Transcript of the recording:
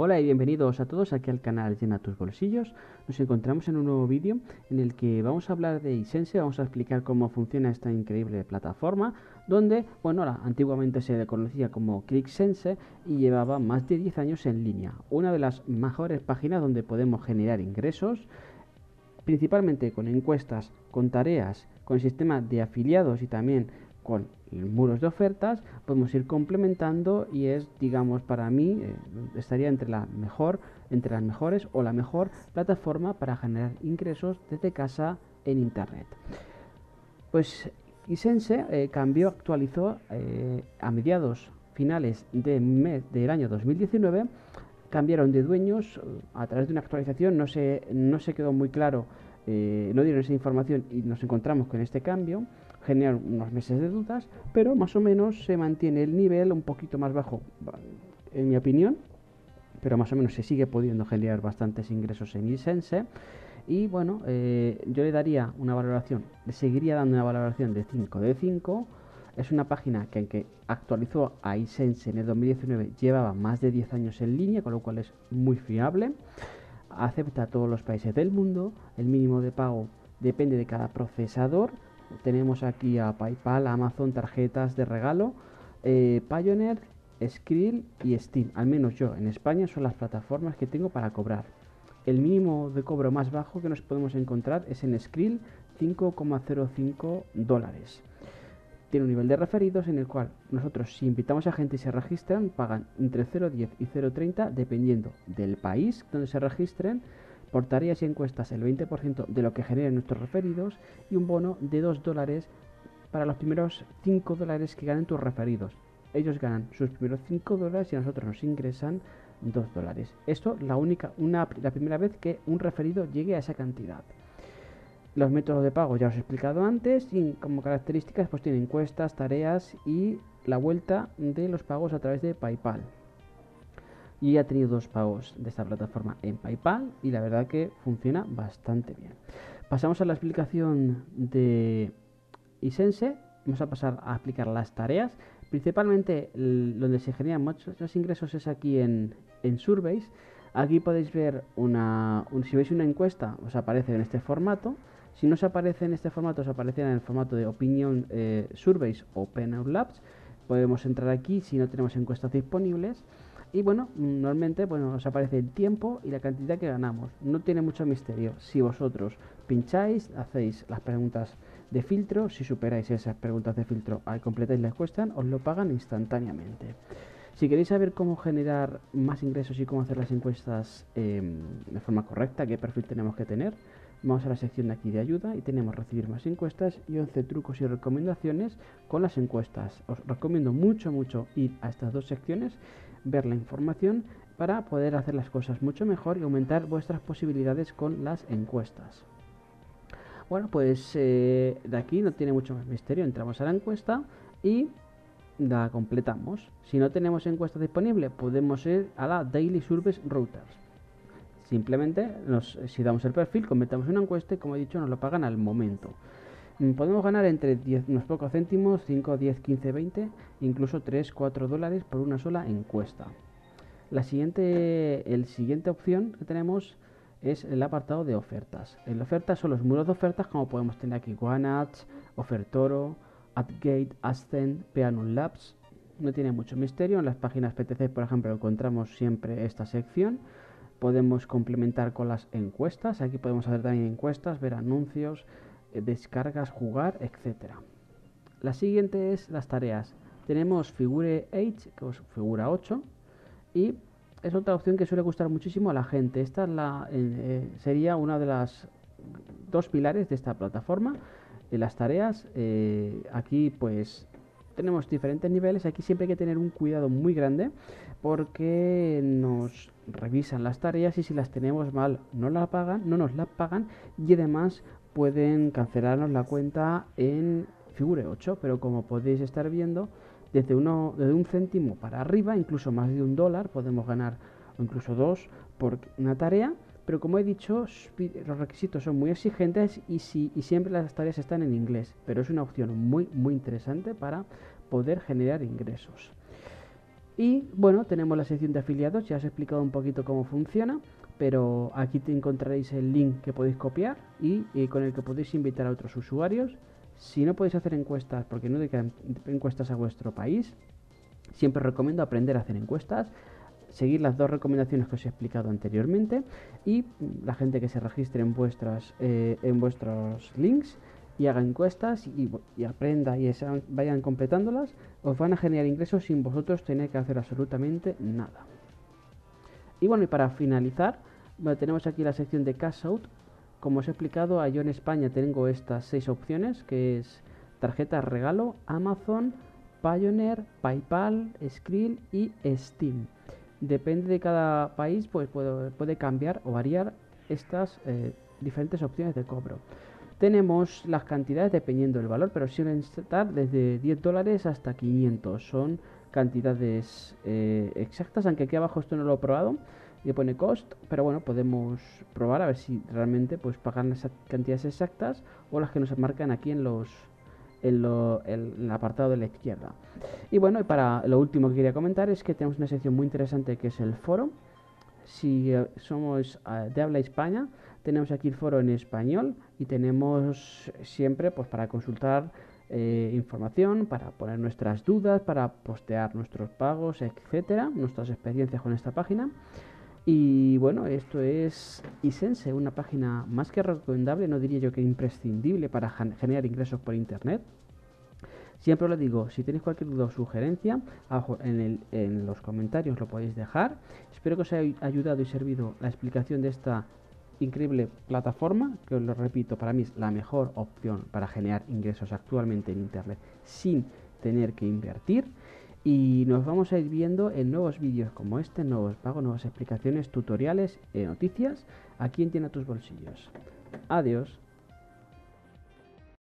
Hola y bienvenidos a todos aquí al canal Llena Tus Bolsillos. Nos encontramos en un nuevo vídeo en el que vamos a hablar de ySense, vamos a explicar cómo funciona esta increíble plataforma donde, bueno, antiguamente se le conocía como ClickSense y llevaba más de 10 años en línea. Una de las mejores páginas donde podemos generar ingresos, principalmente con encuestas, con tareas, con sistemas de afiliados y también con muros de ofertas. Podemos ir complementando y es, digamos, para mí estaría entre las mejores o la mejor plataforma para generar ingresos desde casa en internet. Pues ySense cambió, actualizó a mediados finales del año 2019, cambiaron de dueños a través de una actualización. No se quedó muy claro, no dieron esa información y nos encontramos con este cambio. Generar unos meses de dudas, pero más o menos se mantiene el nivel un poquito más bajo, en mi opinión, pero más o menos se sigue pudiendo generar bastantes ingresos en ySense. Y bueno, yo le daría una valoración, le seguiría dando una valoración de 5 de 5. Es una página que, aunque actualizó a ySense en el 2019, llevaba más de 10 años en línea, con lo cual es muy fiable. Acepta a todos los países del mundo, el mínimo de pago depende de cada procesador. Tenemos aquí a PayPal, Amazon, tarjetas de regalo, Payoneer, Skrill y Steam. Al menos yo en España son las plataformas que tengo para cobrar. El mínimo de cobro más bajo que nos podemos encontrar es en Skrill, $5,05. Tiene un nivel de referidos en el cual nosotros, si invitamos a gente y se registran, pagan entre 0,10 y 0,30 dependiendo del país donde se registren. Por tareas y encuestas, el 20% de lo que generan nuestros referidos y un bono de $2 para los primeros $5 que ganen tus referidos. Ellos ganan sus primeros $5 y a nosotros nos ingresan $2. Esto es la primera vez que un referido llegue a esa cantidad. Los métodos de pago ya os he explicado antes y como características pues tiene encuestas, tareas y la vuelta de los pagos a través de PayPal. Y ha tenido 2 pagos de esta plataforma en PayPal y la verdad que funciona bastante bien. Pasamos a la explicación de ySense. Vamos a pasar a explicar las tareas. Principalmente donde se generan muchos ingresos es aquí en Surveys. Aquí podéis ver si veis una encuesta os aparece en este formato. Si no os aparece en este formato os aparecerá en el formato de Opinion Surveys o Panel Labs. Podemos entrar aquí si no tenemos encuestas disponibles. Y bueno, normalmente nos aparece el tiempo y la cantidad que ganamos. No tiene mucho misterio. Si vosotros pincháis, hacéis las preguntas de filtro, si superáis esas preguntas de filtro al completáis la encuesta, os lo pagan instantáneamente. Si queréis saber cómo generar más ingresos y cómo hacer las encuestas de forma correcta, qué perfil tenemos que tener, vamos a la sección de aquí de ayuda y tenemos recibir más encuestas y 11 trucos y recomendaciones con las encuestas. Os recomiendo mucho ir a estas dos secciones, ver la información para poder hacer las cosas mucho mejor y aumentar vuestras posibilidades con las encuestas. Bueno, pues de aquí no tiene mucho más misterio. Entramos a la encuesta y la completamos. Si no tenemos encuesta disponible podemos ir a la Daily Surveys Rotators. Simplemente, si damos el perfil, completamos una encuesta y, como he dicho, nos lo pagan al momento. Podemos ganar entre unos pocos céntimos, 5, 10, 15, 20, incluso 3, $4 por una sola encuesta. La siguiente opción que tenemos es el apartado de ofertas. En ofertas son los muros de ofertas, como podemos tener aquí OneAds, Ofertoro, Adgate, Ascend, Peanum Labs. No tiene mucho misterio. En las páginas PTC, por ejemplo, encontramos siempre esta sección. Podemos complementar con las encuestas. Aquí podemos hacer también encuestas, ver anuncios, descargas, jugar, etc. La siguiente es las tareas. Tenemos Figure Eight, que es figura 8, y es otra opción que suele gustar muchísimo a la gente. Esta es sería una de las dos pilares de esta plataforma. En las tareas, aquí pues tenemos diferentes niveles. Aquí siempre hay que tener un cuidado muy grande porque nos revisan las tareas y si las tenemos mal no nos las pagan y además pueden cancelarnos la cuenta en Figure 8. Pero como podéis estar viendo, desde un céntimo para arriba, incluso más de $1 podemos ganar, o incluso 2 por una tarea. Pero como he dicho, los requisitos son muy exigentes y siempre las tareas están en inglés. Pero es una opción muy interesante para poder generar ingresos. Y bueno, tenemos la sección de afiliados, ya os he explicado un poquito cómo funciona, pero aquí te encontraréis el link que podéis copiar y con el que podéis invitar a otros usuarios. Si no podéis hacer encuestas, porque no dedican encuestas a vuestro país, siempre os recomiendo aprender a hacer encuestas, seguir las dos recomendaciones que os he explicado anteriormente y la gente que se registre en vuestros links y haga encuestas y aprenda y vayan completándolas, os van a generar ingresos sin vosotros tener que hacer absolutamente nada. Y bueno, y para finalizar, bueno, tenemos aquí la sección de Cash Out. Como os he explicado, yo en España tengo estas 6 opciones, que es tarjeta regalo, Amazon, Payoneer, PayPal, Skrill y Steam. Depende de cada país, pues puede cambiar o variar estas diferentes opciones de cobro. Tenemos las cantidades dependiendo del valor, pero suelen estar desde $10 hasta 500. Son cantidades exactas, aunque aquí abajo esto no lo he probado. Le pone cost, pero bueno, podemos probar a ver si realmente pues pagan esas cantidades exactas o las que nos marcan aquí en el apartado de la izquierda. Y bueno, y para lo último que quería comentar es que tenemos una sección muy interesante que es el foro. Si somos de habla hispana, tenemos aquí el foro en español y tenemos siempre pues para consultar información, para poner nuestras dudas, para postear nuestros pagos, etcétera, nuestras experiencias con esta página. Y bueno, esto es ySense, una página más que recomendable, no diría yo que imprescindible para generar ingresos por internet. Siempre os lo digo, si tenéis cualquier duda o sugerencia, abajo en los comentarios lo podéis dejar. Espero que os haya ayudado y servido la explicación de esta increíble plataforma, que os lo repito, para mí es la mejor opción para generar ingresos actualmente en internet sin tener que invertir. Y nos vamos a ir viendo en nuevos vídeos como este, nuevos pagos, nuevas explicaciones, tutoriales, noticias, aquí en Tienda Tus Bolsillos. Adiós.